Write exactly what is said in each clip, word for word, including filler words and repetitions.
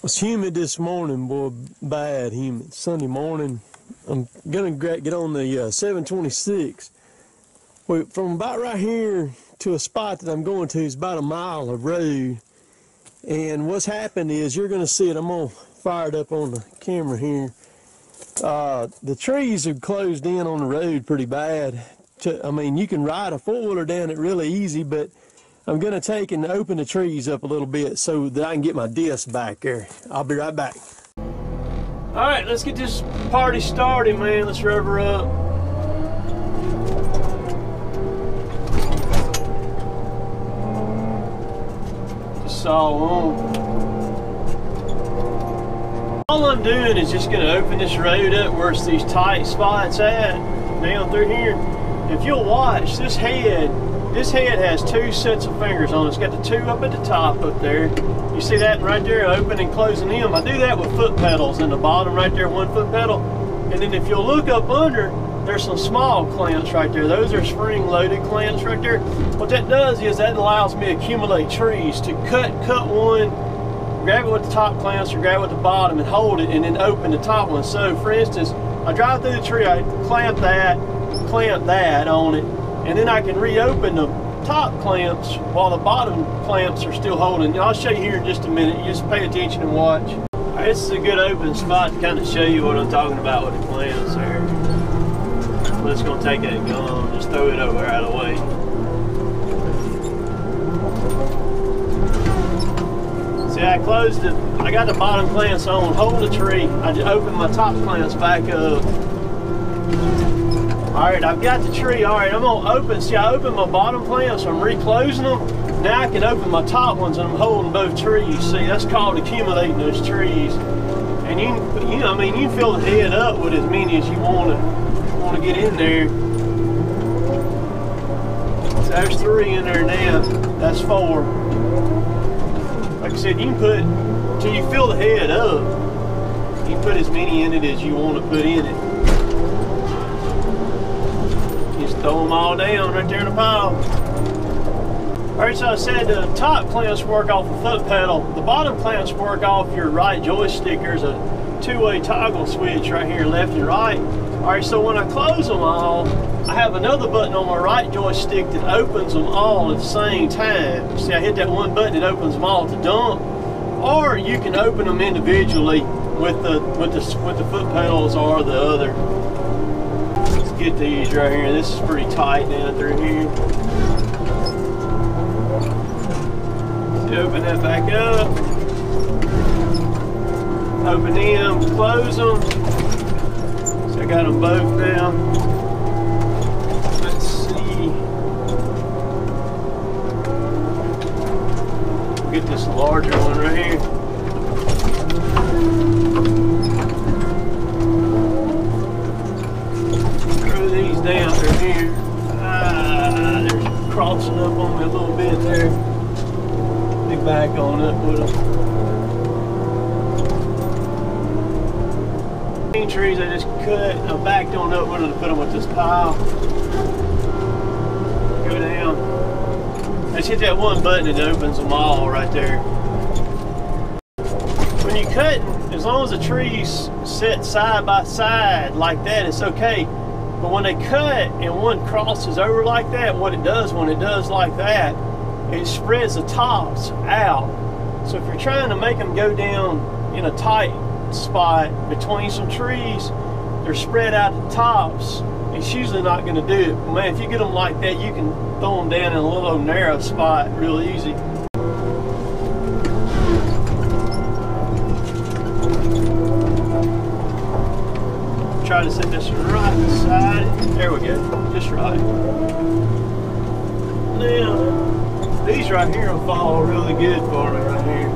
It's humid this morning, boy, bad humid. Sunday morning, I'm going to get on the uh, seven twenty-six. We, from about right here to a spot that I'm going to is about a mile of road. And what's happened is, you're going to see it, I'm going to fire it up on the camera here. Uh, the trees have closed in on the road pretty bad. To, I mean, you can ride a four-wheeler down it really easy, but I'm going to take and open the trees up a little bit so that I can get my disc back there. I'll be right back. All right, let's get this party started, man. Let's rev her up. Just saw on. All I'm doing is just going to open this road up where it's these tight spots at, down through here. If you'll watch, this head, this head has two sets of fingers on it. It's got the two up at the top up there. You see that right there, open and closing them. I do that with foot pedals in the bottom right there, one foot pedal. And then if you'll look up under, there's some small clamps right there. Those are spring-loaded clamps right there. What that does is that allows me to accumulate trees, to cut, cut one, grab it with the top clamps or grab it with the bottom and hold it and then open the top one. So for instance, I drive through the tree, I clamp that, clamp that on it, and then I can reopen the top clamps while the bottom clamps are still holding. I'll show you here in just a minute. You just pay attention and watch. All right, this is a good open spot to kind of show you what I'm talking about with the clamps there. I'm just going to take that gum, just throw it over out of the way. See, I closed it. I got the bottom clamps on, hold the tree. I just opened my top clamps back up. Alright, I've got the tree. Alright, I'm going to open. See, I opened my bottom clamps, so I'm reclosing them. Now I can open my top ones and I'm holding both trees. See, that's called accumulating those trees. And you, you know, I mean, you can fill the head up with as many as you want to want to get in there. So there's three in there now. That's four. Like I said, you can put, until you fill the head up, you can put as many in it as you want to put in it. Throw them all down right there in a pile. Alright, so I said the top clamps work off the foot pedal. The bottom clamps work off your right joystick. There's a two-way toggle switch right here, left and right. Alright, so when I close them all, I have another button on my right joystick that opens them all at the same time. See, I hit that one button, it opens them all to dump. Or you can open them individually with the, with the, with the foot pedals or the other. Get these right here. This is pretty tight down through here. So open that back up. Open them, close them. So I got them both now. Let's see. Get this larger one right here. Down through here. Ah, they're crossing up on me a little bit there. Be back on up with them. Green trees I just cut. I backed on up with them to put them with this pile. Go down. Let's hit that one button and it opens them all right there. When you cut, as long as the trees sit side by side like that, it's okay. But when they cut and one crosses over like that, what it does when it does like that, it spreads the tops out. So if you're trying to make them go down in a tight spot between some trees, they're spread out the tops. It's usually not going to do it. Man, if you get them like that, you can throw them down in a little narrow spot real easy. Try to set this right beside it. There we go, just right. Now, these right here will fall really good for me right here.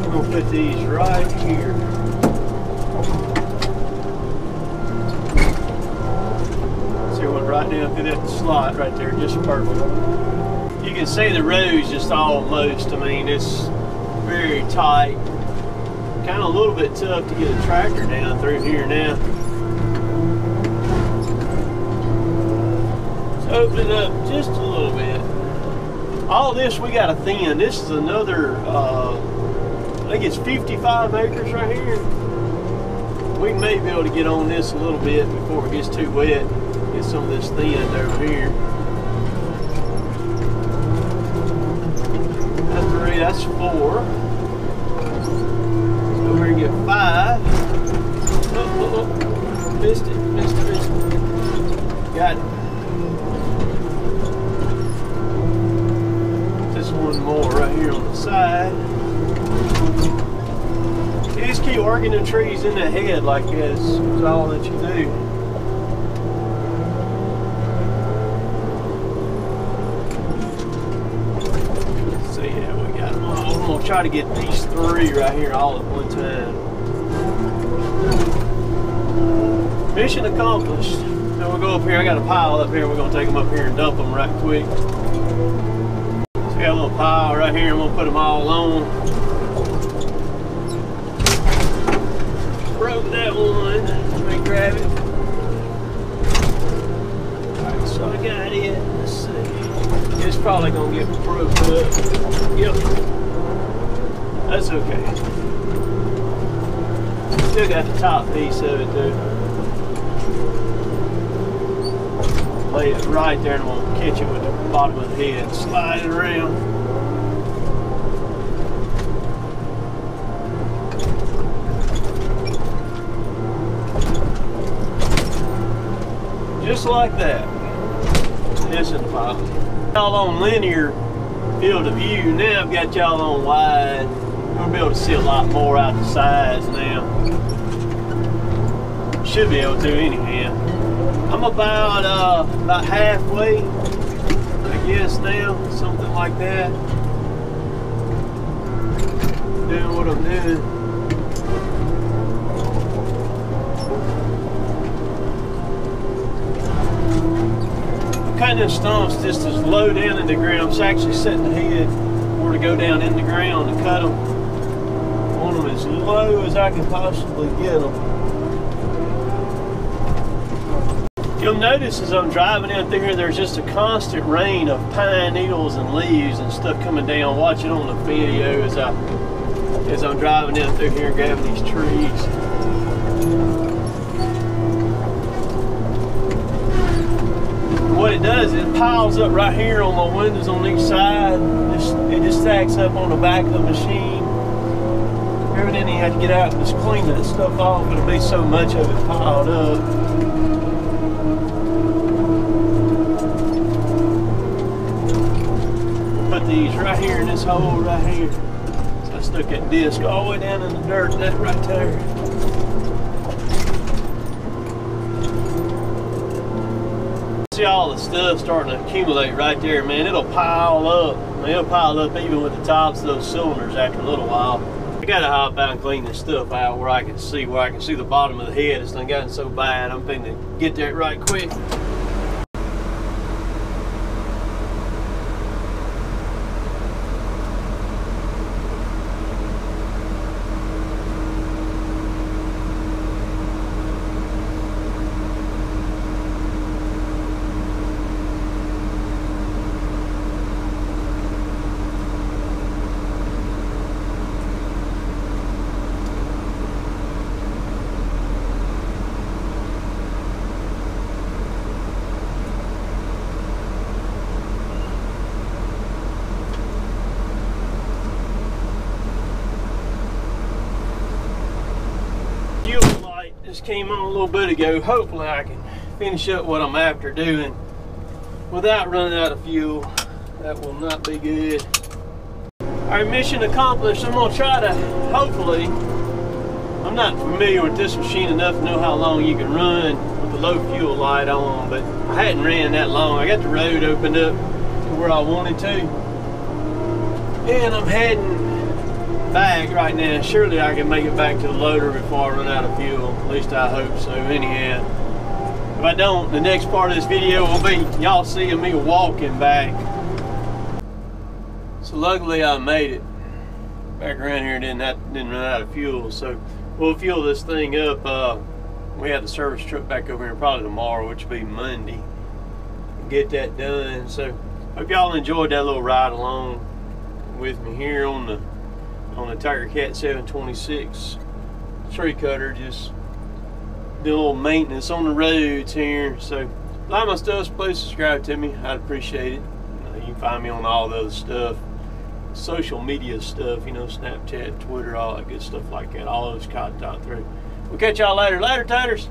We're gonna put these right here. See one right down through that slot right there, just perfect. You can see the road's just almost, I mean, it's very tight. Kind of a little bit tough to get a tractor down through here now. Let's open it up just a little bit. All this we got to thin. This is another uh, I think it's fifty-five acres right here. We may be able to get on this a little bit before it gets too wet. Get some of this thin over here. That's three, that's four. Let's go over here and get five. Oh, oh, oh. Missed it, missed it, missed it. Got it. Just one more right here on the side. You just keep working the trees in the head like this. It's all that you do. Let's see how we got them all. I'm going to try to get these three right here all at one time. Mission accomplished. Now we'll go up here. I got a pile up here. We're going to take them up here and dump them right quick. So we got a little pile right here. I'm going to put them all on. Broke that one. Let me grab it. Alright, so I got it. Let's see. It's probably going to get broke up. Yep. That's okay. Still got the top piece of it, dude. Lay it right there and we'll catch it with the bottom of the head. Slide it around. Just like that. That's in the pile. Y'all on linear field of view. Now I've got y'all on wide. We'll be able to see a lot more out the sides now. Should be able to anyhow. I'm about uh, about halfway, I guess now, something like that. Doing what I'm doing. Cutting the stumps just as low down in the ground. It's actually setting the head more to go down in the ground to cut them. I want them as low as I can possibly get them. You'll notice as I'm driving out there, there's just a constant rain of pine needles and leaves and stuff coming down. Watch it on the video as, I, as I'm driving out through here and grabbing these trees. What it does is it piles up right here on my windows on each side. It just stacks up on the back of the machine. Evidently, you had to get out and just clean that stuff off, but it'll be so much of it piled up. Put these right here in this hole right here. So I stuck that disc all the way down in the dirt, that right there. See all the stuff starting to accumulate right there, man. It'll pile up. I mean, it'll pile up even with the tops of those cylinders after a little while. I gotta hop out and clean this stuff out where I can see where I can see the bottom of the head. It's done gotten so bad. I'm thinking to get there right quick. Just came on a little bit ago. Hopefully I can finish up what I'm after doing without running out of fuel. That will not be good. Our mission accomplished. I'm gonna try to, hopefully, I'm not familiar with this machine enough to know how long you can run with the low fuel light on, but I hadn't ran that long. I got the road opened up to where I wanted to, and I'm heading back right now. Surely I can make it back to the loader before I run out of fuel. At least I hope so. Anyhow, if I don't, the next part of this video will be y'all seeing me walking back. So luckily I made it back around here and didn't, have, didn't run out of fuel. So we'll fuel this thing up. Uh, we have the service truck back over here probably tomorrow, which will be Monday. Get that done. So hope y'all enjoyed that little ride along with me here on the on a Tiger Cat seven twenty-six tree cutter, just do a little maintenance on the roads here. So like my stuff, please subscribe to me, I'd appreciate it. You know, you can find me on all the other stuff, social media stuff, you know, Snapchat, Twitter, all that good stuff like that. All those contact through. We'll catch y'all later. Later, taters.